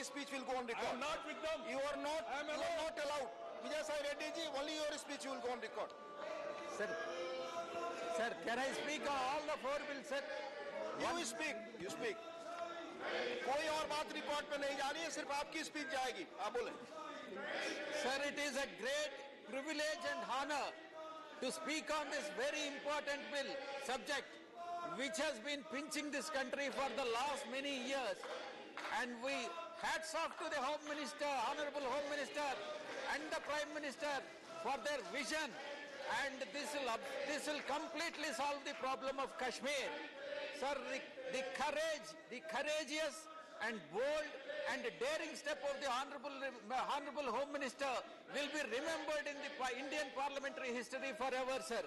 This speech will go on record. I am not with them. You are not allowed. Vijaya Sai Reddy ji, only your speech will go on record. Sir, can I speak on all the four bills, sir? You speak. कोई और बात report पे नहीं जा रही है, सिर्फ आपकी स्पीच जाएगी, आप बोलें। Sir, it is a great privilege and honor to speak on this very important bill subject, which has been pinching this country for the last many years, and we hats off to the Home Minister, Honorable Home Minister, and the Prime Minister for their vision, and this will completely solve the problem of Kashmir. Sir, the courageous and bold and daring step of the Honorable Home Minister will be remembered in the Indian parliamentary history forever, sir.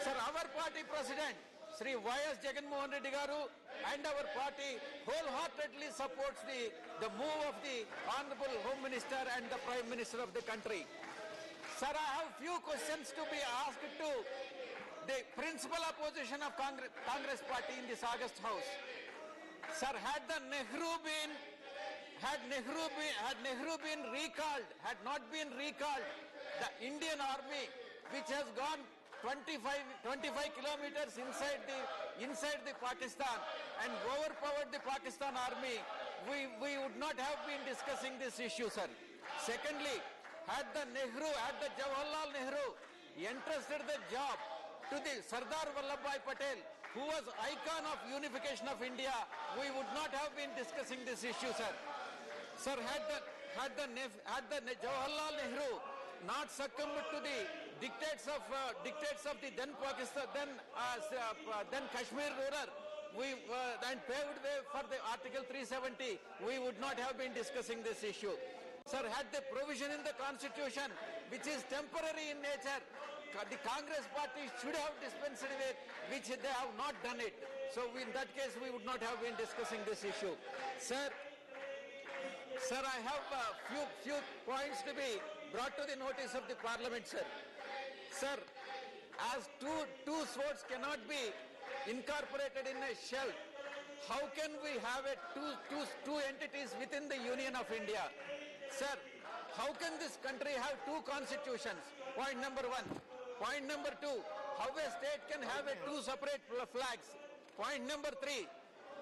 Sir, our party president, Sri Y S Jaganmohan Reddy garu, and our party wholeheartedly supports the move of the Honorable Home Minister and the Prime Minister of the country. Sir, I have few questions to be asked to the principal opposition of Congress party in this August House. Sir, had not been recalled, the Indian Army, which has gone 25 kilometers inside the Pakistan and overpowered the Pakistan Army, we would not have been discussing this issue, sir. Secondly, had the Jawaharlal Nehru entrusted the job to the Sardar Vallabhbhai Patel, who was icon of unification of India, we would not have been discussing this issue, sir. Sir, had the Jawaharlal Nehru not succumbed to the dictates of the then Pakistan, then Kashmir ruler, and paved way for the Article 370, we would not have been discussing this issue. Sir, had the provision in the Constitution, which is temporary in nature, the Congress party should have dispensed with, which they have not done it. So in that case, we would not have been discussing this issue. Sir, I have a few points to be brought to the notice of the Parliament, sir. Sir, as two swords cannot be incorporated in a shell, how can we have two entities within the Union of India? Sir, how can this country have two constitutions? Point number one. Point number two, how a state can have two separate flags. Point number three,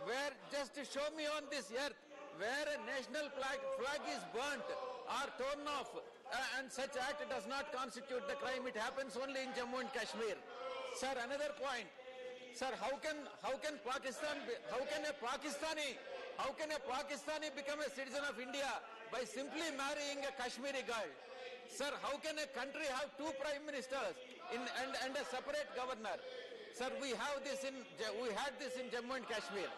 where just show me on this earth where a national flag is burnt or torn off, and such act does not constitute the crime. It happens only in Jammu and Kashmir. Sir, another point. Sir, how can a Pakistani become a citizen of India by simply marrying a Kashmiri girl? Sir, how can a country have two prime ministers and a separate governor? Sir, we had this in Jammu and Kashmir.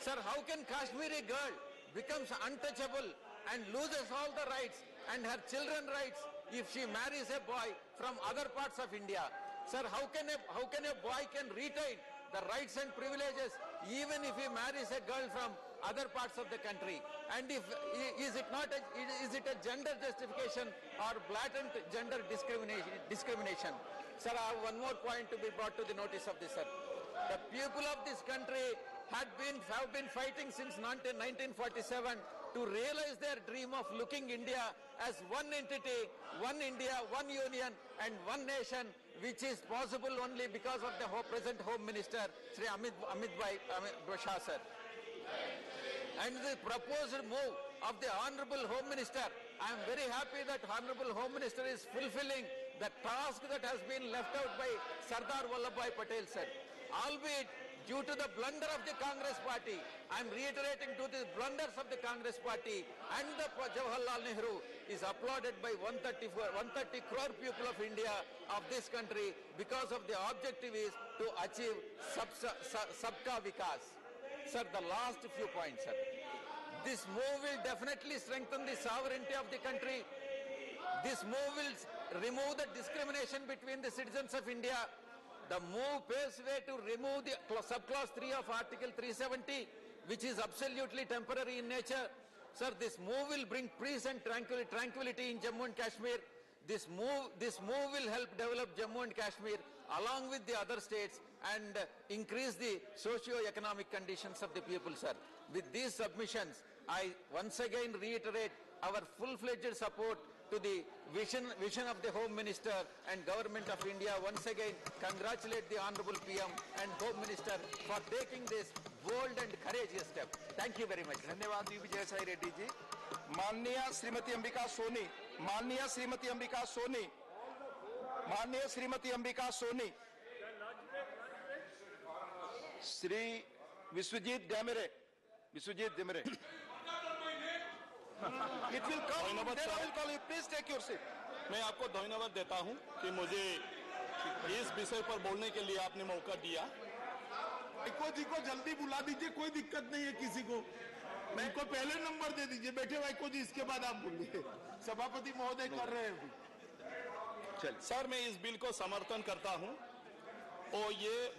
Sir, how can Kashmiri girl becomes untouchable and loses all the rights and her children rights if she marries a boy from other parts of India? Sir, how can a boy can retain the rights and privileges even if he marries a girl from other parts of the country? And is it a gender justification or blatant gender discrimination? Sir, I have one more point to be brought to the notice of this, sir. The people of this country have been fighting since 1947 to realize their dream of looking India as one entity, one India, one union and one nation, which is possible only because of the present Home Minister, Sri Amit Shah, sir. And the proposed move of the Honorable Home Minister, I am very happy that Honorable Home Minister is fulfilling the task that has been left out by Sardar Vallabhbhai Patel, sir. Albeit due to the blunder of the Congress party, I am reiterating, to the blunders of the Congress party and the Jawaharlal Nehru is applauded by 130 crore people of India, of this country, because of the objective is to achieve sabka vikas. Sir, the last few points, sir. This move will definitely strengthen the sovereignty of the country. This move will remove the discrimination between the citizens of India. The move paves way to remove the subclause 3 of Article 370, which is absolutely temporary in nature. Sir, this move will bring peace and tranquility in Jammu and Kashmir. This move will help develop Jammu and Kashmir along with the other states and increase the socio-economic conditions of the people, sir. With these submissions, I once again reiterate our full-fledged support to the vision of the Home Minister and Government of India. Once again, congratulate the Honorable PM and Home Minister for taking this bold and courageous step. Thank you very much. धन्यवाद विजय साई रेड्डी जी. माननीय Shrimati Ambika Soni, Shri Vishwajeet धामरे. It will come. Then I will call you. Please take your seat. मैं आपको धन्यवाद देता हूं कि मुझे इस विषय पर बोलने के लिए आपने मौका दिया. जी को जल्दी बुला दीजिए, कोई दिक्कत नहीं है किसी को. मैं को पहले नंबर दे दीजिए. बैठे वाइको जी, इसके बाद आप बोलिए. सभापति महोदय कर रहे हैं. चल सर, मैं इस बिल को समर्थन करता हूं और ये